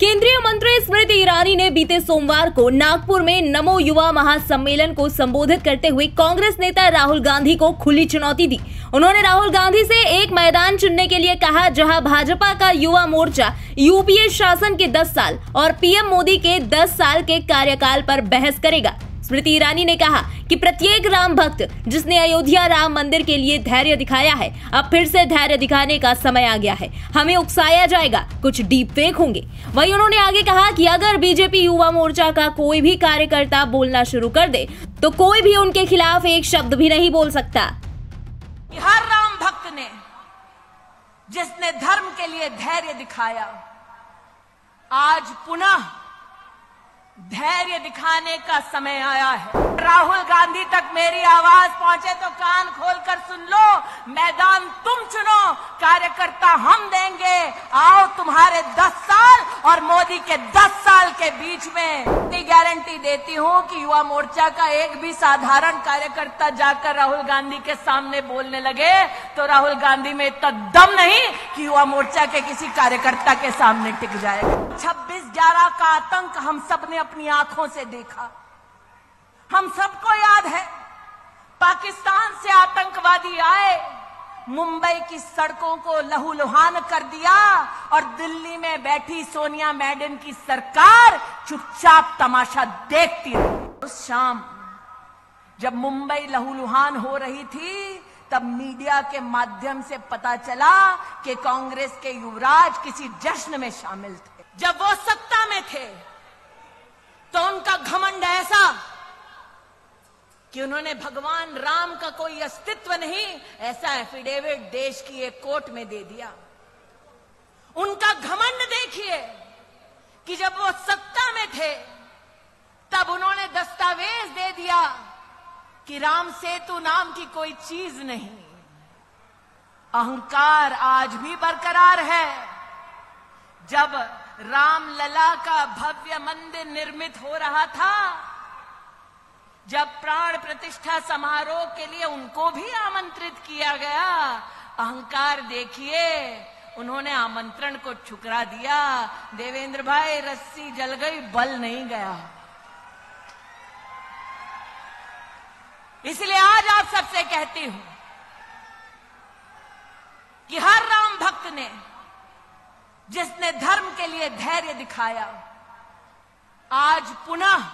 केंद्रीय मंत्री स्मृति ईरानी ने बीते सोमवार को नागपुर में नमो युवा महासम्मेलन को संबोधित करते हुए कांग्रेस नेता राहुल गांधी को खुली चुनौती दी। उन्होंने राहुल गांधी से एक मैदान चुनने के लिए कहा जहां भाजपा का युवा मोर्चा यूपीए शासन के 10 साल और पीएम मोदी के 10 साल के कार्यकाल पर बहस करेगा। स्मृति ईरानी ने कहा कि प्रत्येक राम भक्त जिसने अयोध्या राम मंदिर के लिए धैर्य दिखाया है, अब फिर से धैर्य दिखाने का समय आ गया है। हमें उकसाया जाएगा, कुछ डीप फेक होंगे। वहीं उन्होंने आगे कहा कि अगर बीजेपी युवा मोर्चा का कोई भी कार्यकर्ता बोलना शुरू कर दे तो कोई भी उनके खिलाफ एक शब्द भी नहीं बोल सकता। हर राम भक्त ने जिसने धर्म के लिए धैर्य दिखाया, आज पुनः धैर्य दिखाने का समय आया है। राहुल गांधी तक मेरी आवाज पहुंचे तो कान खोलकर सुन लो। मैदान तुम चुनो, कार्यकर्ता हम देंगे। आओ तुम्हारे 10 साल और मोदी के 10 साल के बीच में इतनी गारंटी देती हूं कि युवा मोर्चा का एक भी साधारण कार्यकर्ता जाकर राहुल गांधी के सामने बोलने लगे तो राहुल गांधी में इतना दम नहीं कि युवा मोर्चा के किसी कार्यकर्ता के सामने टिक जाएगा। 26/11 का आतंक हम सब ने अपनी आंखों से देखा। हम सबको याद है, पाकिस्तान से आतंकवादी आए, मुंबई की सड़कों को लहूलुहान कर दिया और दिल्ली में बैठी सोनिया मैडम की सरकार चुपचाप तमाशा देखती रही। उस शाम जब मुंबई लहूलुहान हो रही थी तब मीडिया के माध्यम से पता चला कि कांग्रेस के युवराज किसी जश्न में शामिल थे। जब वो सत्ता में थे तो उनका घमंड ऐसा कि उन्होंने भगवान राम का कोई अस्तित्व नहीं ऐसा एफिडेविट देश की एक कोर्ट में दे दिया। उनका घमंड देखिए कि जब वो सत्ता में थे तब उन्होंने दस्तावेज दे दिया कि राम सेतु नाम की कोई चीज नहीं। अहंकार आज भी बरकरार है। जब राम लला का भव्य मंदिर निर्मित हो रहा था, जब प्राण प्रतिष्ठा समारोह के लिए उनको भी आमंत्रित किया गया, अहंकार देखिए उन्होंने आमंत्रण को ठुकरा दिया। देवेंद्र भाई, रस्सी जल गई, बल नहीं गया। इसलिए आज आप सबसे कहती हूं कि हर राम भक्त ने जिसने धर्म के लिए धैर्य दिखाया, आज पुनः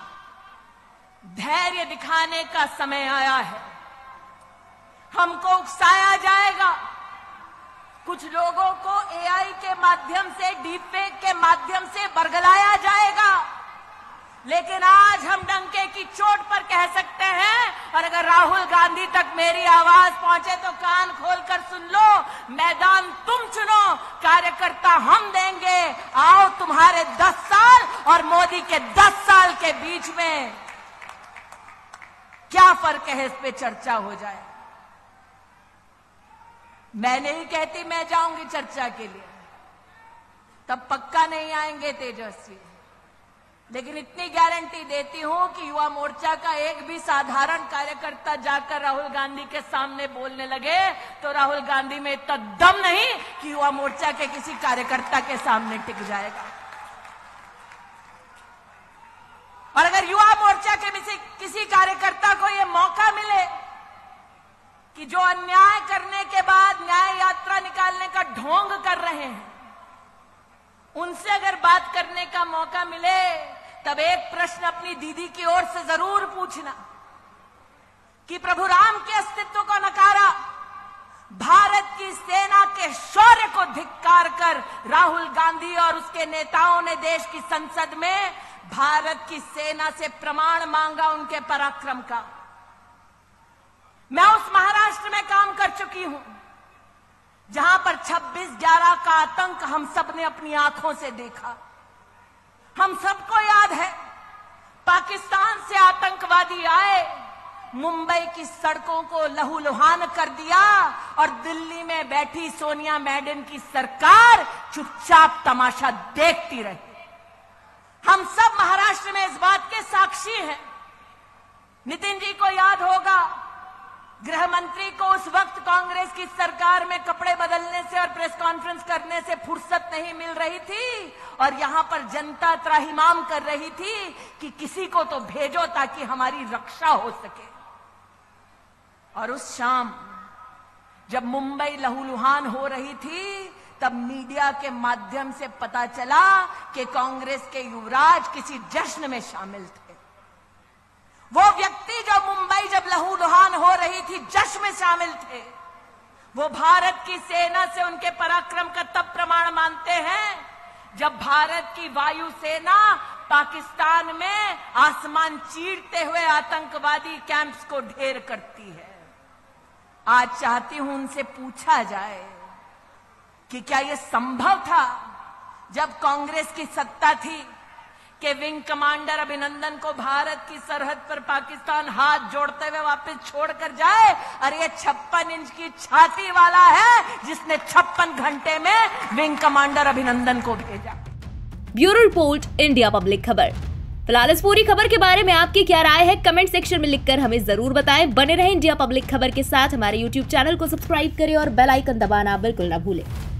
धैर्य दिखाने का समय आया है। हमको उकसाया जाएगा। कुछ लोगों को एआई के माध्यम से, डीपफेक के माध्यम से बरगलाया जाएगा, लेकिन आज हम डंके की चोट पर कह सकते हैं, और अगर राहुल गांधी तक मेरी आवाज पहुंचे तो कान खोलकर सुन लो। मैदान तुम चुनो, कार्यकर्ता हम देंगे। आओ तुम्हारे 10 साल और मोदी के 10 साल के बीच में क्या फर्क है, इस पे चर्चा हो जाए। मैं नहीं कहती मैं जाऊंगी चर्चा के लिए, तब पक्का नहीं आएंगे तेजस्वी, लेकिन इतनी गारंटी देती हूं कि युवा मोर्चा का एक भी साधारण कार्यकर्ता जाकर राहुल गांधी के सामने बोलने लगे तो राहुल गांधी में इतना दम नहीं कि युवा मोर्चा के किसी कार्यकर्ता के सामने टिक जाएगा। और अगर युवा मोर्चा के किसी कार्यकर्ता को ये मौका मिले कि जो अन्याय करने के बाद न्याय यात्रा निकालने का ढोंग कर रहे हैं, उनसे अगर बात करने का मौका मिले, तब एक प्रश्न अपनी दीदी की ओर से जरूर पूछना कि प्रभु राम के अस्तित्व को नकारा, भारत की सेना के शौर्य को धिक्कार कर राहुल गांधी और उसके नेताओं ने देश की संसद में भारत की सेना से प्रमाण मांगा उनके पराक्रम का। मैं उस महाराष्ट्र में काम कर चुकी हूं जहां पर 26/11 का आतंक हम सब ने अपनी आंखों से देखा। हम सबको याद है, पाकिस्तान से आतंकवादी आए, मुंबई की सड़कों को लहूलुहान कर दिया और दिल्ली में बैठी सोनिया मैडम की सरकार चुपचाप तमाशा देखती रही। हम सब महाराष्ट्र में इस बात के साक्षी हैं। नितिन जी को याद होगा, गृह मंत्री को उस वक्त कांग्रेस की सरकार में कपड़े बदलने से और प्रेस कॉन्फ्रेंस करने से फुर्सत नहीं मिल रही थी और यहाँ पर जनता त्राहिमाम कर रही थी कि किसी को तो भेजो ताकि हमारी रक्षा हो सके। और उस शाम जब मुंबई लहूलुहान हो रही थी तब मीडिया के माध्यम से पता चला कि कांग्रेस के युवराज किसी जश्न में शामिल थे। वो व्यक्ति जो मुंबई जब लहूलुहान हो रही थी जश्न में शामिल थे, वो भारत की सेना से उनके पराक्रम का तब प्रमाण मानते हैं जब भारत की वायुसेना पाकिस्तान में आसमान चीरते हुए आतंकवादी कैंप्स को ढेर करती है। आज चाहती हूं उनसे पूछा जाए कि क्या यह संभव था जब कांग्रेस की सत्ता थी कि विंग कमांडर अभिनंदन को भारत की सरहद पर पाकिस्तान हाथ जोड़ते हुए वापस छोड़कर जाए? अरे ये 56 इंच की छाती वाला है जिसने 56 घंटे में विंग कमांडर अभिनंदन को भेजा। ब्यूरो रिपोर्ट, इंडिया पब्लिक खबर। फिलहाल इस पूरी खबर के बारे में आपकी क्या राय है, कमेंट सेक्शन में लिखकर हमें जरूर बताएं। बने रहें इंडिया पब्लिक खबर के साथ। हमारे यूट्यूब चैनल को सब्सक्राइब करें और बेल आइकन दबाना बिल्कुल न भूलें।